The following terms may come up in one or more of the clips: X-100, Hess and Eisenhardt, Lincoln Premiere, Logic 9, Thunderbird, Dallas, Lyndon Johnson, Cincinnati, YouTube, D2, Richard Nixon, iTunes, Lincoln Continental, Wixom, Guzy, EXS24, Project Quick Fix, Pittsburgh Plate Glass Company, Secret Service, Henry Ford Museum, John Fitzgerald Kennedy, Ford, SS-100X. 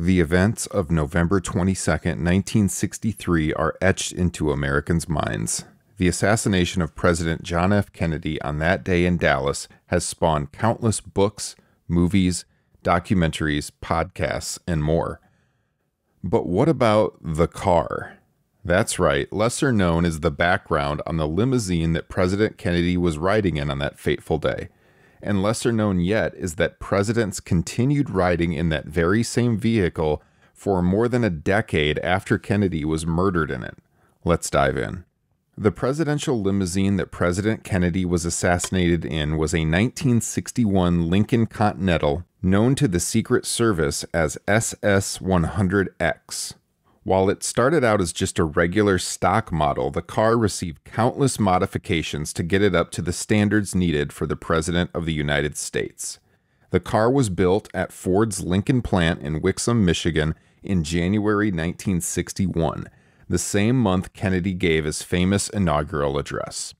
The events of November 22, 1963 are etched into Americans' minds. The assassination of President John F. Kennedy on that day in Dallas has spawned countless books, movies, documentaries, podcasts, and more. But what about the car? That's right, lesser known is the background on the limousine that President Kennedy was riding in on that fateful day. And lesser known yet is that presidents continued riding in that very same vehicle for more than a decade after Kennedy was murdered in it. Let's dive in. The presidential limousine that President Kennedy was assassinated in was a 1961 Lincoln Continental, known to the Secret Service as SS-100X. While it started out as just a regular stock model, the car received countless modifications to get it up to the standards needed for the President of the United States. The car was built at Ford's Lincoln plant in Wixom, Michigan in January 1961, the same month Kennedy gave his famous inaugural address.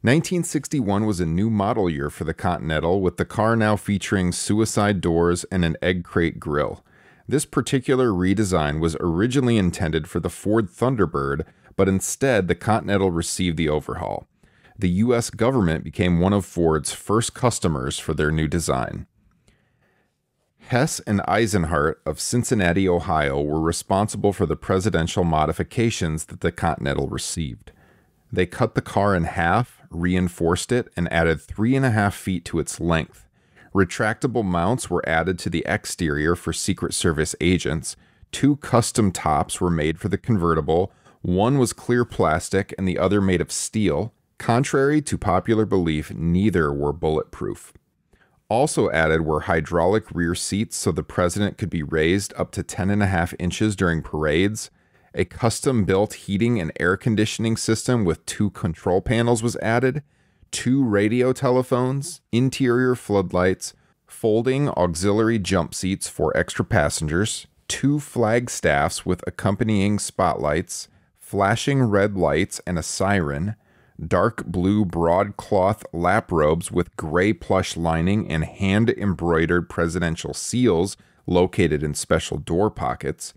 1961 was a new model year for the Continental, with the car now featuring suicide doors and an egg crate grille. This particular redesign was originally intended for the Ford Thunderbird, but instead the Continental received the overhaul. The U.S. government became one of Ford's first customers for their new design. Hess and Eisenhardt of Cincinnati, Ohio, were responsible for the presidential modifications that the Continental received. They cut the car in half, reinforced it, and added 3.5 feet to its length. Retractable mounts were added to the exterior for Secret Service agents. 2 custom tops were made for the convertible. One was clear plastic and the other made of steel. Contrary to popular belief, neither were bulletproof. Also added were hydraulic rear seats so the president could be raised up to 10.5 inches during parades. A custom-built heating and air conditioning system with 2 control panels was added. 2 radio telephones, interior floodlights, folding auxiliary jump seats for extra passengers, 2 flagstaffs with accompanying spotlights, flashing red lights and a siren, dark blue broadcloth lap robes with gray plush lining and hand-embroidered presidential seals located in special door pockets,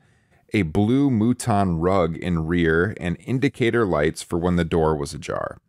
a blue mouton rug in rear, and indicator lights for when the door was ajar.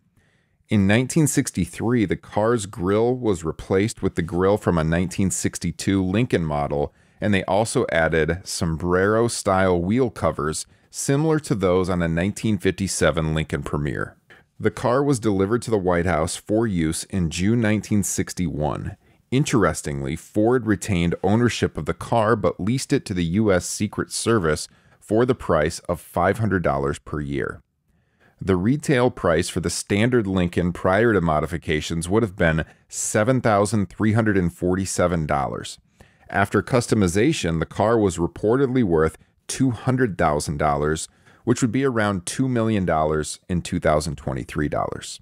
In 1963, the car's grille was replaced with the grille from a 1962 Lincoln model, and they also added sombrero-style wheel covers similar to those on a 1957 Lincoln Premiere. The car was delivered to the White House for use in June 1961. Interestingly, Ford retained ownership of the car but leased it to the U.S. Secret Service for the price of $500 per year. The retail price for the standard Lincoln prior to modifications would have been $7,347. After customization, the car was reportedly worth $200,000, which would be around $2 million in 2023 dollars.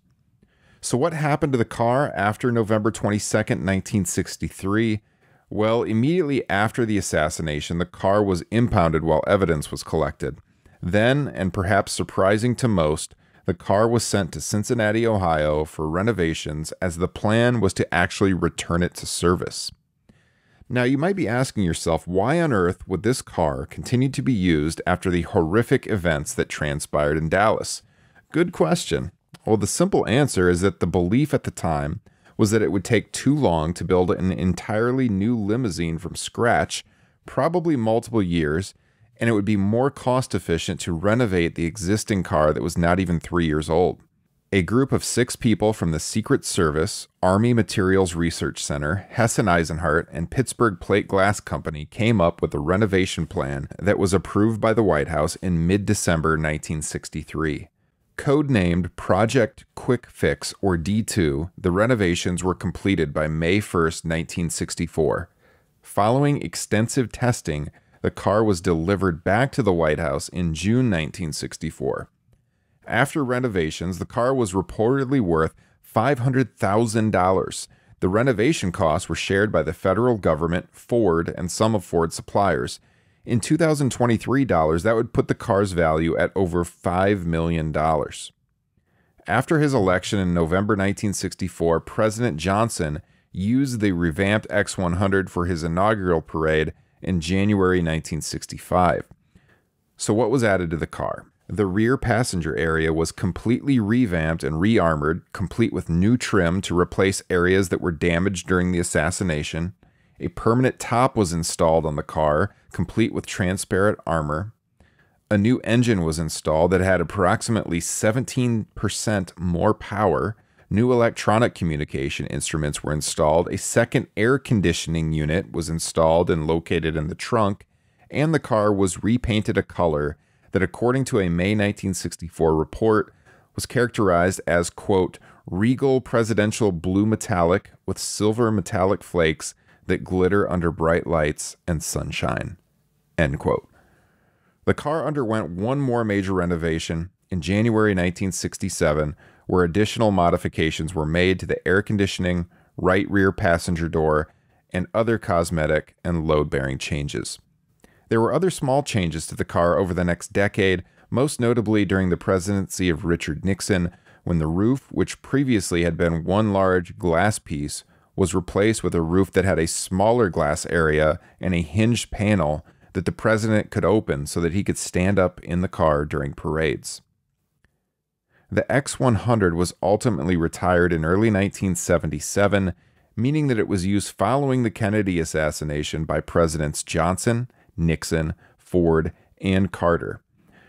So what happened to the car after November 22, 1963? Well, immediately after the assassination, the car was impounded while evidence was collected. Then, and perhaps surprising to most, the car was sent to Cincinnati, Ohio for renovations, as the plan was to actually return it to service. Now, you might be asking yourself, why on earth would this car continue to be used after the horrific events that transpired in Dallas? Good question. Well, the simple answer is that the belief at the time was that it would take too long to build an entirely new limousine from scratch, probably multiple years, and it would be more cost-efficient to renovate the existing car that was not even 3 years old. A group of 6 people from the Secret Service, Army Materials Research Center, Hess and Eisenhardt, and Pittsburgh Plate Glass Company came up with a renovation plan that was approved by the White House in mid-December 1963. Codenamed Project Quick Fix, or D2, the renovations were completed by May 1, 1964. Following extensive testing, the car was delivered back to the White House in June 1964. After renovations, the car was reportedly worth $500,000. The renovation costs were shared by the federal government, Ford, and some of Ford's suppliers. In 2023 dollars, that would put the car's value at over $5 million. After his election in November 1964, President Johnson used the revamped X-100 for his inaugural parade in January 1965. So what was added to the car? The rear passenger area was completely revamped and rearmored, complete with new trim to replace areas that were damaged during the assassination. A permanent top was installed on the car, complete with transparent armor. A new engine was installed that had approximately 17% more power. New electronic communication instruments were installed. A second air conditioning unit was installed and located in the trunk. And the car was repainted a color that, according to a May 1964 report, was characterized as, quote, regal presidential blue metallic with silver metallic flakes that glitter under bright lights and sunshine, end quote. The car underwent one more major renovation in January 1967, where additional modifications were made to the air conditioning, right rear passenger door, and other cosmetic and load-bearing changes. There were other small changes to the car over the next decade, most notably during the presidency of Richard Nixon, when the roof, which previously had been one large glass piece, was replaced with a roof that had a smaller glass area and a hinged panel that the president could open so that he could stand up in the car during parades. The X-100 was ultimately retired in early 1977, meaning that it was used following the Kennedy assassination by Presidents Johnson, Nixon, Ford, and Carter.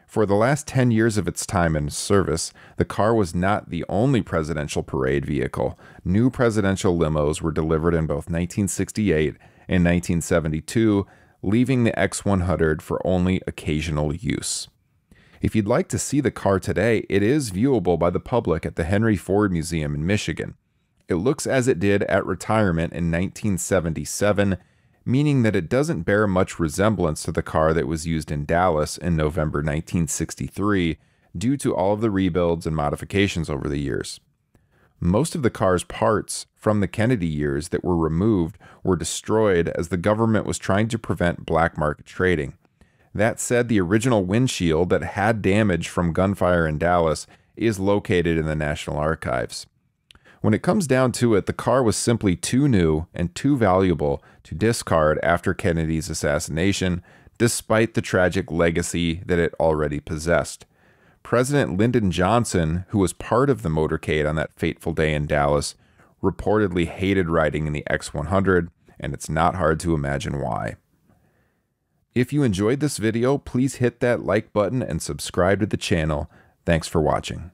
For the last 10 years of its time in service, the car was not the only presidential parade vehicle. New presidential limos were delivered in both 1968 and 1972, leaving the X-100 for only occasional use. If you'd like to see the car today, it is viewable by the public at the Henry Ford Museum in Michigan. It looks as it did at retirement in 1977, meaning that it doesn't bear much resemblance to the car that was used in Dallas in November 1963 due to all of the rebuilds and modifications over the years. Most of the car's parts from the Kennedy years that were removed were destroyed as the government was trying to prevent black market trading. That said, the original windshield that had damage from gunfire in Dallas is located in the National Archives. When it comes down to it, the car was simply too new and too valuable to discard after Kennedy's assassination, despite the tragic legacy that it already possessed. President Lyndon Johnson, who was part of the motorcade on that fateful day in Dallas, reportedly hated riding in the X-100, and it's not hard to imagine why. If you enjoyed this video, please hit that like button and subscribe to the channel. Thanks for watching.